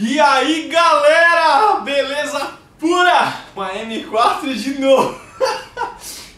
E aí, galera, beleza pura? Uma M4 de novo.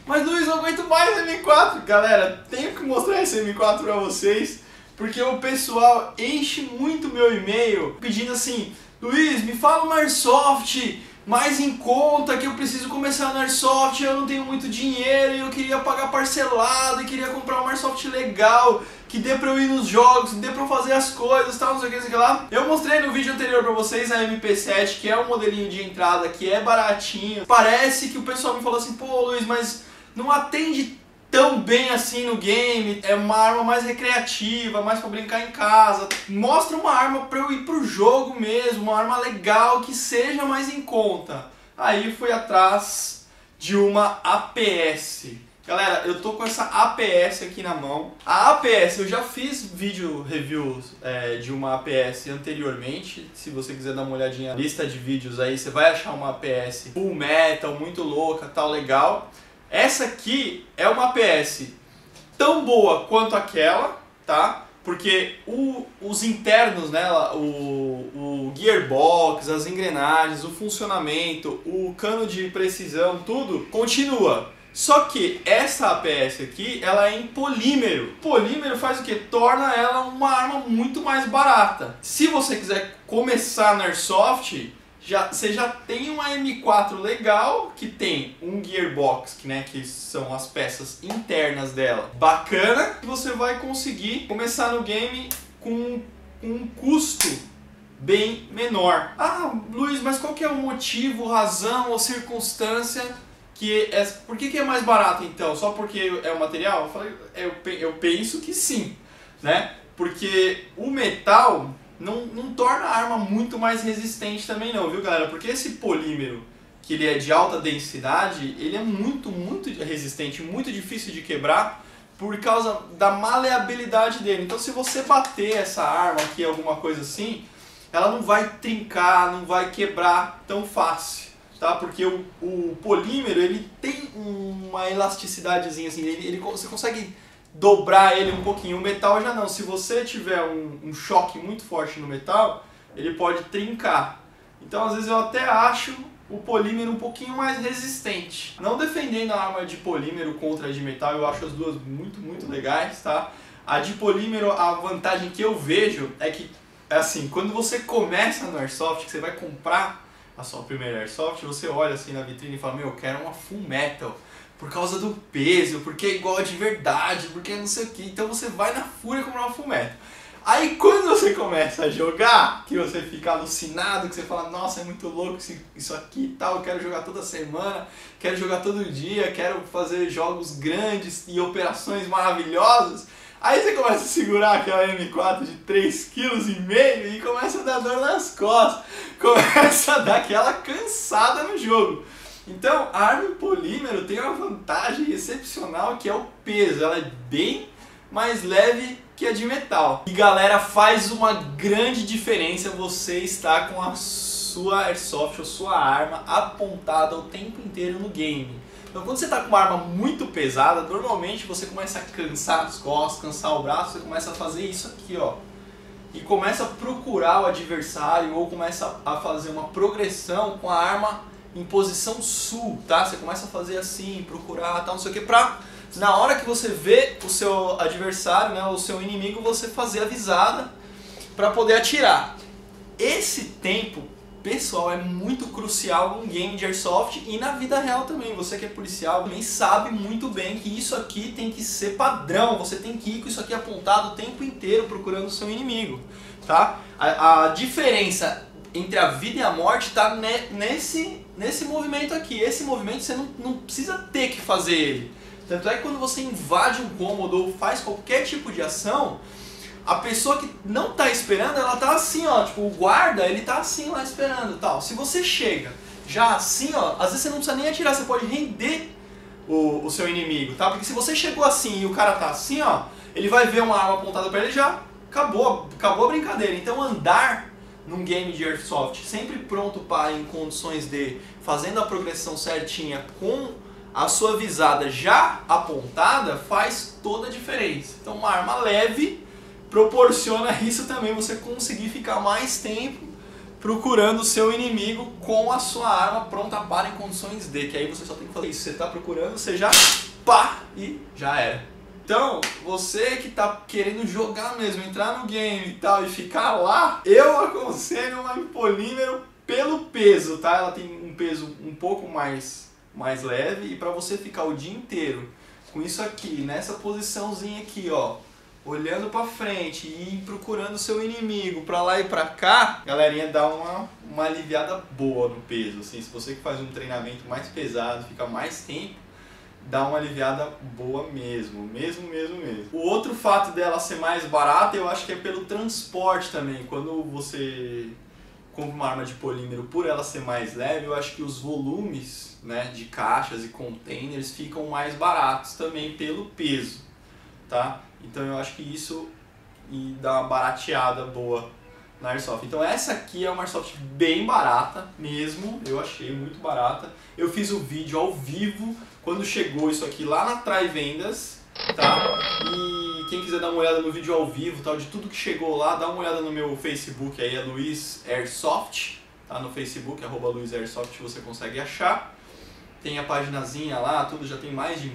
Mas Luiz, eu aguento mais M4. Galera, tenho que mostrar esse M4 pra vocês, porque o pessoal enche muito meu e-mail pedindo assim: Luiz, me fala um Airsoft mais em conta, que eu preciso começar no Airsoft, eu não tenho muito dinheiro e eu queria pagar parcelado e queria comprar um Airsoft legal, que dê pra eu ir nos jogos, que dê pra eu fazer as coisas, tal, não sei o que, não sei o que lá. Eu mostrei no vídeo anterior pra vocês a MP7, que é um modelinho de entrada, que é baratinho. Parece que o pessoal me falou assim: pô, Luiz, mas não atende tão bem assim no game, é uma arma mais recreativa, mais pra brincar em casa. Mostra uma arma pra eu ir pro jogo mesmo, uma arma legal, que seja mais em conta. Aí fui atrás de uma APS. Galera, eu tô com essa APS aqui na mão. A APS, eu já fiz vídeo review de uma APS anteriormente. Se você quiser dar uma olhadinha na lista de vídeos aí, você vai achar uma APS Full Metal, muito louca, tal, legal. Essa aqui é uma APS tão boa quanto aquela, tá? Porque os internos nela, o Gearbox, as engrenagens, o funcionamento, o cano de precisão, tudo continua. Só que essa APS aqui, ela é em polímero. Polímero faz o que? Torna ela uma arma muito mais barata. Se você quiser começar na Airsoft, você já tem uma M4 legal, que tem um Gearbox, que são as peças internas dela, bacana, que você vai conseguir começar no game com um custo bem menor. Ah, Luiz, mas qual que é o motivo, razão ou circunstância que é, por que é mais barato então? Só porque é o material? Eu falei, eu penso que sim, né? Porque o metal não torna a arma muito mais resistente também não, viu, galera? Porque esse polímero, que ele é de alta densidade, ele é muito resistente, muito difícil de quebrar por causa da maleabilidade dele. Então, se você bater essa arma aqui, alguma coisa assim, ela não vai trincar, não vai quebrar tão fácil, tá? Porque o polímero, ele tem uma elasticidadezinha assim, você consegue dobrar ele um pouquinho. O metal já não. Se você tiver um choque muito forte no metal, ele pode trincar. Então, às vezes, eu até acho o polímero um pouquinho mais resistente. Não defendendo a arma de polímero contra a de metal, eu acho as duas muito legais, tá? A de polímero, a vantagem que eu vejo é que, assim, quando você começa no Airsoft, que você vai comprar a sua primeira Airsoft, você olha assim na vitrine e fala: meu, eu quero uma Full Metal, por causa do peso, porque é igual de verdade, porque não sei o que. Então você vai na fúria comprar uma Full Metal. Aí quando você começa a jogar, que você fica alucinado, que você fala: nossa, é muito louco isso aqui e tal, eu quero jogar toda semana, quero jogar todo dia, quero fazer jogos grandes e operações maravilhosas. Aí você começa a segurar aquela M4 de 3,5 kg e começa a dar dor nas costas, começa a dar aquela cansada no jogo. Então, a arma em polímero tem uma vantagem excepcional, que é o peso. Ela é bem mais leve que a de metal. E galera, faz uma grande diferença você estar com a sua Airsoft ou sua arma apontada o tempo inteiro no game. Então, quando você está com uma arma muito pesada, normalmente você começa a cansar as costas, cansar o braço, você começa a fazer isso aqui, ó. E começa a procurar o adversário ou começa a fazer uma progressão com a arma em posição sul, tá? Você começa a fazer assim, procurar, tal, não sei o que, pra na hora que você vê o seu adversário, né, o seu inimigo, você fazer a visada pra poder atirar. Esse tempo, pessoal, é muito crucial no game de Airsoft e na vida real também. Você que é policial também sabe muito bem que isso aqui tem que ser padrão. Você tem que ir com isso aqui apontado o tempo inteiro procurando o seu inimigo, tá? A diferença entre a vida e a morte tá nesse movimento aqui. Esse movimento você não precisa ter que fazer ele. Tanto é que quando você invade um cômodo ou faz qualquer tipo de ação, a pessoa que não tá esperando, ela tá assim, ó, tipo, o guarda, ele tá assim lá esperando, tal. Se você chega já assim, ó, às vezes você não precisa nem atirar, você pode render o seu inimigo, tá? Porque se você chegou assim e o cara tá assim, ó, ele vai ver uma arma apontada pra ele e já acabou a brincadeira. Então, andar num game de Airsoft, sempre pronto para, em condições de, fazendo a progressão certinha com a sua visada já apontada, faz toda a diferença. Então, uma arma leve proporciona isso também, você conseguir ficar mais tempo procurando o seu inimigo com a sua arma pronta para em condições de, que aí você só tem que fazer isso, você está procurando, você já pá e já era. Então, você que está querendo jogar mesmo, entrar no game e tal e ficar lá, eu aconselho uma polímero pelo peso, tá? Ela tem um peso um pouco mais leve e para você ficar o dia inteiro com isso aqui, nessa posiçãozinha aqui, ó, olhando pra frente e procurando seu inimigo pra lá e pra cá, galerinha, dá uma aliviada boa no peso, assim, se você que faz um treinamento mais pesado, fica mais tempo, dá uma aliviada boa mesmo. O outro fato dela ser mais barata, eu acho que é pelo transporte também, quando você compra uma arma de polímero, por ela ser mais leve, eu acho que os volumes, né, de caixas e containers ficam mais baratos também pelo peso, tá? Então eu acho que isso dá uma barateada boa na Airsoft. Então essa aqui é uma Airsoft bem barata mesmo, eu achei muito barata. Eu fiz o vídeo ao vivo quando chegou isso aqui lá na TraiVendas, tá? E quem quiser dar uma olhada no vídeo ao vivo, tal, de tudo que chegou lá, dá uma olhada no meu Facebook aí, é Luiz Airsoft, tá? No Facebook, arroba Luiz Airsoft, você consegue achar. Tem a paginazinha lá, tudo, já tem mais de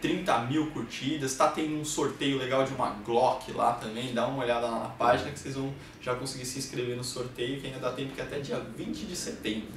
30 mil curtidas, tá tendo um sorteio legal de uma Glock lá também, dá uma olhada lá na página que vocês vão já conseguir se inscrever no sorteio, que ainda dá tempo, que é até dia 20 de setembro,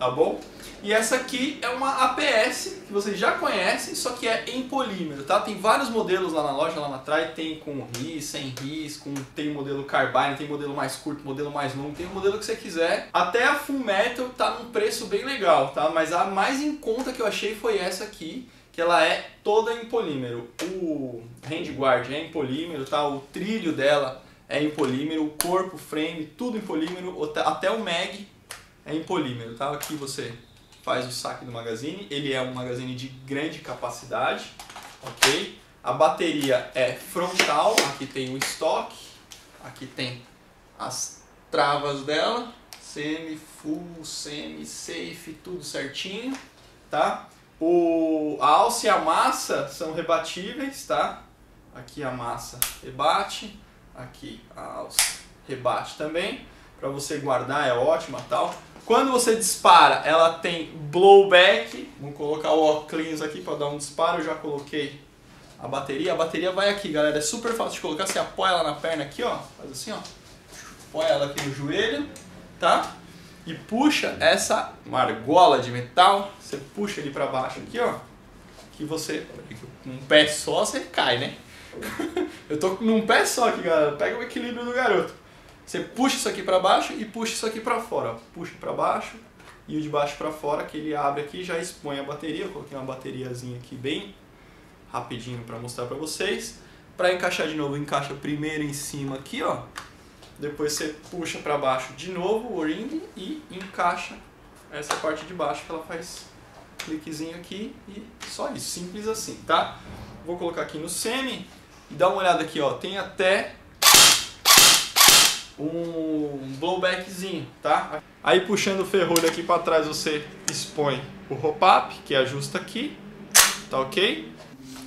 tá bom? E essa aqui é uma APS, que vocês já conhecem, só que é em polímero, tá? Tem vários modelos lá na loja, lá na Trai, tem com RIS, sem RIS, tem modelo carbine, tem modelo mais curto, modelo mais longo, tem o modelo que você quiser. Até a Full Metal tá num preço bem legal, tá? Mas a mais em conta que eu achei foi essa aqui, que ela é toda em polímero, o handguard é em polímero, tá? O trilho dela é em polímero, o corpo, o frame, tudo em polímero, até o mag é em polímero, tá? Aqui você faz o saque do magazine, ele é um magazine de grande capacidade, ok? A bateria é frontal, aqui tem o estoque, aqui tem as travas dela, semi, full, semi, safe, tudo certinho, tá? A alça e a massa são rebatíveis, tá? Aqui a massa rebate, aqui a alça rebate também. Para você guardar é ótima, tal. Quando você dispara, ela tem blowback. Vou colocar o óculos aqui para dar um disparo. Eu já coloquei a bateria. A bateria vai aqui, galera. É super fácil de colocar. Você apoia ela na perna aqui, ó. Faz assim, ó. Apoia ela aqui no joelho, tá? E puxa essa argola de metal, você puxa ele pra baixo aqui, ó, que você, num pé só, você cai, né? Eu tô num pé só aqui, galera, pega o equilíbrio do garoto. Você puxa isso aqui pra baixo e puxa isso aqui pra fora, ó. Puxa pra baixo e o de baixo pra fora, que ele abre aqui e já expõe a bateria. Eu coloquei uma bateriazinha aqui bem rapidinho pra mostrar pra vocês. Pra encaixar de novo, encaixa primeiro em cima aqui, ó. Depois você puxa para baixo de novo o O-ring e encaixa essa parte de baixo, que ela faz cliquezinho aqui e só isso, simples assim, tá? Vou colocar aqui no semi e dá uma olhada aqui, ó, tem até um blowbackzinho, tá? Aí puxando o ferrolho aqui para trás você expõe o hop-up, que ajusta aqui, tá ok?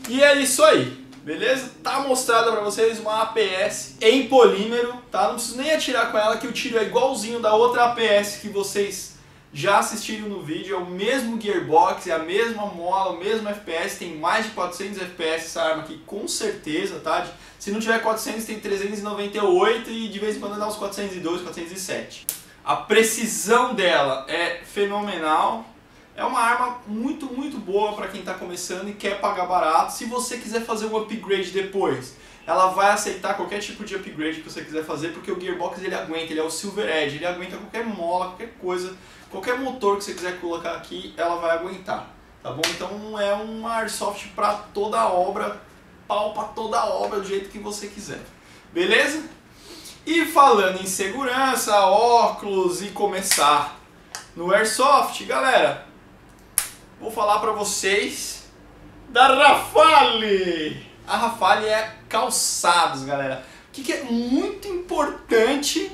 E é isso aí. Beleza? Tá mostrada pra vocês uma APS em polímero, tá? Não preciso nem atirar com ela, que o tiro é igualzinho da outra APS que vocês já assistiram no vídeo. É o mesmo Gearbox, é a mesma mola, o mesmo FPS, tem mais de 400 FPS essa arma aqui, com certeza, tá? Se não tiver 400, tem 398 e de vez em quando dá uns 402, 407. A precisão dela é fenomenal. É uma arma muito boa para quem está começando e quer pagar barato. Se você quiser fazer um upgrade depois, ela vai aceitar qualquer tipo de upgrade que você quiser fazer, porque o Gearbox ele aguenta, ele é o Silver Edge, ele aguenta qualquer mola, qualquer coisa, qualquer motor que você quiser colocar aqui, ela vai aguentar, tá bom? Então é uma Airsoft para toda a obra, pau para toda a obra, do jeito que você quiser, beleza? E falando em segurança, óculos e começar no Airsoft, galera, vou falar pra vocês da Rafale. A Rafale é calçados, galera. O que é muito importante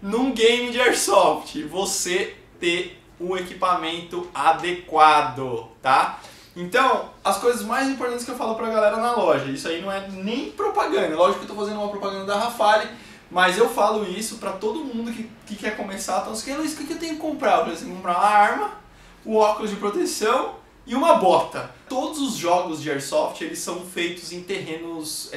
num game de Airsoft? Você ter um equipamento adequado, tá? Então, as coisas mais importantes que eu falo pra galera na loja, isso aí não é nem propaganda. Lógico que eu tô fazendo uma propaganda da Rafale, Mas eu falo isso pra todo mundo que quer começar. Então, assim, Luiz, o que eu tenho que comprar? Eu falei assim, comprar uma arma, o óculos de proteção e uma bota. Todos os jogos de Airsoft, eles são feitos em terrenos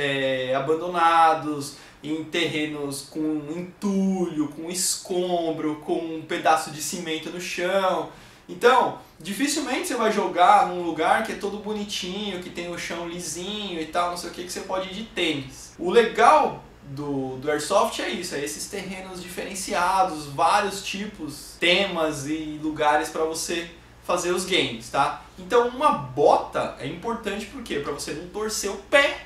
abandonados, em terrenos com entulho, com escombro, com um pedaço de cimento no chão. Então, dificilmente você vai jogar num lugar que é todo bonitinho, que tem o chão lisinho e tal, não sei o que, que você pode ir de tênis. O legal do Airsoft é isso, é esses terrenos diferenciados, vários tipos, temas e lugares para você fazer os games, tá? Então uma bota é importante porque para você não torcer o pé,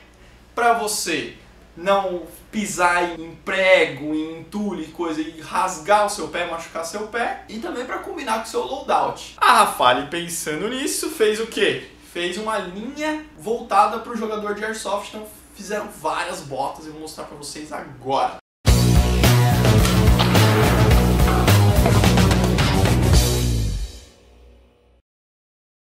para você não pisar em prego, em entulho e coisa, e rasgar o seu pé, machucar seu pé, e também para combinar com o seu loadout. A Rafale, pensando nisso, fez o quê? Fez uma linha voltada para o jogador de Airsoft, então fizeram várias botas e vou mostrar para vocês agora.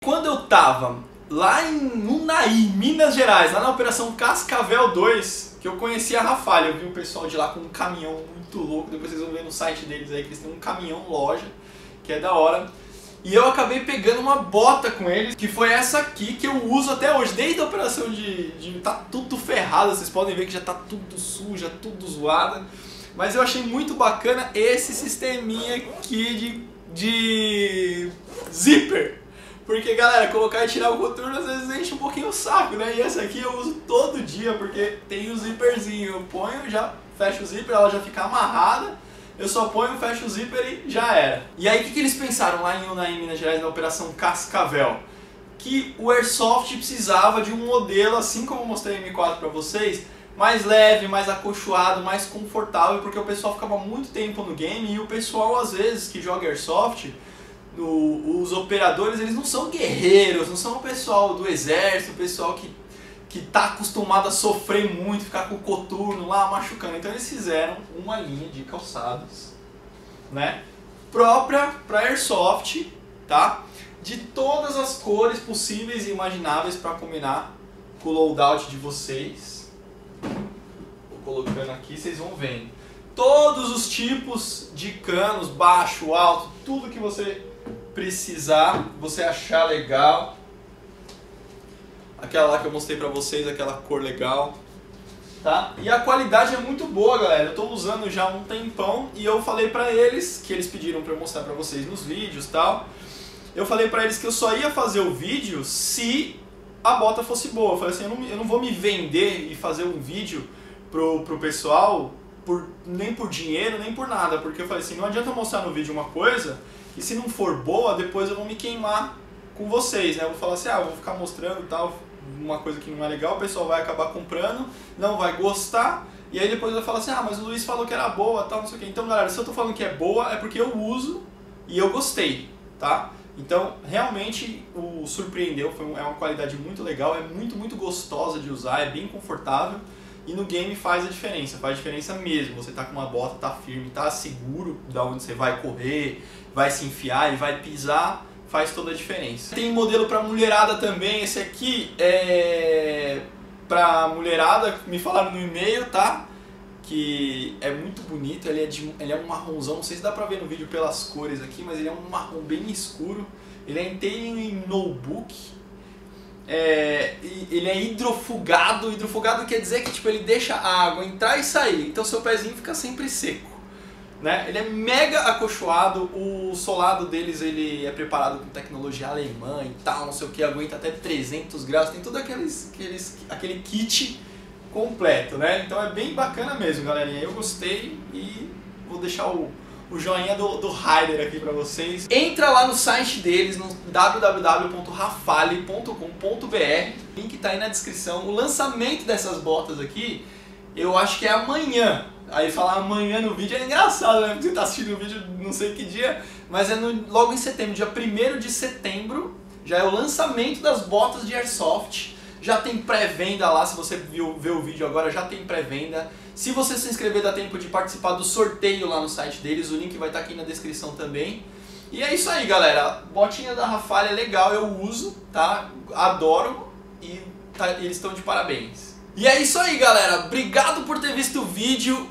Quando eu tava lá em Unaí, Minas Gerais, lá na Operação Cascavel 2, que eu conheci a Rafale, eu vi o pessoal de lá com um caminhão muito louco, depois vocês vão ver no site deles aí que eles têm um caminhão loja, que é da hora. E eu acabei pegando uma bota com eles, que foi essa aqui que eu uso até hoje, desde a operação tá tudo ferrado, vocês podem ver que já tá tudo suja, tudo zoada. Mas eu achei muito bacana esse sisteminha aqui de zíper. Porque, galera, colocar e tirar o coturno às vezes enche um pouquinho o saco, né? E essa aqui eu uso todo dia, porque tem o zíperzinho. Eu ponho, já fecho o zíper, ela já fica amarrada. Eu só ponho, fecho o zíper e já era. E aí, o que eles pensaram lá em Unaí, Minas Gerais, na Operação Cascavel? Que o Airsoft precisava de um modelo, assim como eu mostrei em M4 pra vocês, mais leve, mais acolchoado, mais confortável, porque o pessoal ficava muito tempo no game e o pessoal, às vezes, que joga Airsoft, os operadores, eles não são guerreiros, não são o pessoal do exército, o pessoal que tá acostumado a sofrer muito, ficar com o coturno lá machucando. Então eles fizeram uma linha de calçados, né, própria para Airsoft, tá, de todas as cores possíveis e imagináveis para combinar com o loadout de vocês. Vou colocando aqui, vocês vão vendo. Todos os tipos de canos, baixo, alto, tudo que você precisar, você achar legal. Aquela lá que eu mostrei pra vocês, aquela cor legal, tá? E a qualidade é muito boa, galera. Eu tô usando já há um tempão e eu falei pra eles, que eles pediram pra eu mostrar pra vocês nos vídeos e tal. Eu falei pra eles que eu só ia fazer o vídeo se a bota fosse boa. Eu falei assim, eu não vou me vender e fazer um vídeo pro pessoal nem por dinheiro, nem por nada. Porque eu falei assim, não adianta eu mostrar no vídeo uma coisa e se não for boa, depois eu vou me queimar com vocês, né? Eu vou falar assim, ah, eu vou ficar mostrando tal, uma coisa que não é legal, o pessoal vai acabar comprando, não vai gostar, e aí depois eu falo assim, ah, mas o Luiz falou que era boa, tal, não sei o que. Então, galera, se eu tô falando que é boa, é porque eu uso e eu gostei, tá? Então, realmente, o surpreendeu, é uma qualidade muito legal, é muito, muito gostosa de usar, é bem confortável, e no game faz a diferença mesmo. Você tá com uma bota, tá firme, tá seguro da onde você vai correr, vai se enfiar e vai pisar, faz toda a diferença. Tem modelo para mulherada também, esse aqui é para mulherada, me falaram no e-mail, tá? Que é muito bonito, ele é um marronzão, não sei se dá pra ver no vídeo pelas cores aqui, mas ele é um marrom bem escuro, ele é inteiro em notebook, ele é hidrofugado. Hidrofugado quer dizer que tipo, ele deixa a água entrar e sair, então seu pezinho fica sempre seco. Né? Ele é mega acolchoado, o solado deles ele é preparado com tecnologia alemã e tal, não sei o que, aguenta até 300 graus, tem todo aquele kit completo, né? Então é bem bacana mesmo, galerinha, eu gostei e vou deixar o joinha do Rider aqui pra vocês. Entra lá no site deles, no www.rafale.com.br, o link tá aí na descrição. O lançamento dessas botas aqui, eu acho que é amanhã. Aí falar amanhã no vídeo é engraçado, né? Você tá assistindo o vídeo não sei que dia, mas é logo em setembro, dia 1º de setembro, já é o lançamento das botas de Airsoft. Já tem pré-venda lá, se você ver o vídeo agora, já tem pré-venda. Se você se inscrever, dá tempo de participar do sorteio lá no site deles, o link vai estar aqui na descrição também. E é isso aí, galera. Botinha da Rafale é legal, eu uso, tá? Adoro e eles estão de parabéns. E é isso aí, galera. Obrigado por ter visto o vídeo.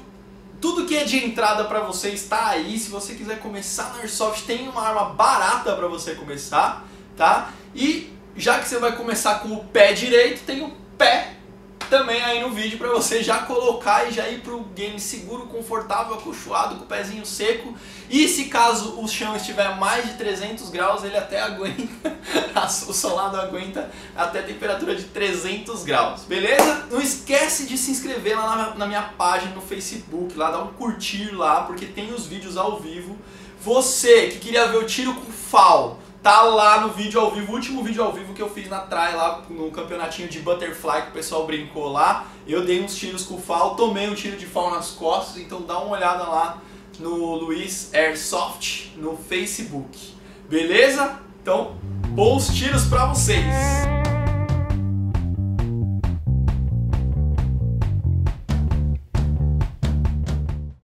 Tudo que é de entrada pra você está aí. Se você quiser começar no Airsoft, tem uma arma barata pra você começar, tá? E já que você vai começar com o pé direito, tem o pé também aí no vídeo pra você já colocar e já ir pro game seguro, confortável, acolchoado, com o pezinho seco. E se caso o chão estiver a mais de 300 graus, ele até aguenta, o solado aguenta até a temperatura de 300 graus, beleza? Não esquece de se inscrever lá na minha página no Facebook, lá dá um curtir lá, porque tem os vídeos ao vivo. Você que queria ver o tiro com FAL, tá lá no vídeo ao vivo, o último vídeo ao vivo que eu fiz na Trai, lá no campeonatinho de Butterfly, que o pessoal brincou lá. Eu dei uns tiros com FAL, tomei um tiro de FAL nas costas, então dá uma olhada lá no Luiz Airsoft, no Facebook. Beleza? Então, bons tiros pra vocês!